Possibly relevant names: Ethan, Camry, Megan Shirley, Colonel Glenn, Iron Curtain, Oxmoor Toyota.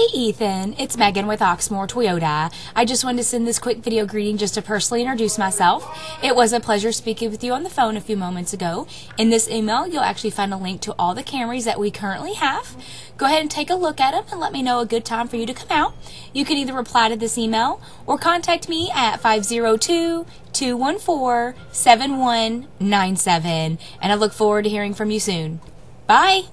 Hey Ethan, it's Megan with Oxmoor Toyota. I just wanted to send this quick video greeting just to personally introduce myself. It was a pleasure speaking with you on the phone a few moments ago. In this email, you'll actually find a link to all the Camrys that we currently have. Go ahead and take a look at them and let me know a good time for you to come out. You can either reply to this email or contact me at 502-214-7197. And I look forward to hearing from you soon. Bye!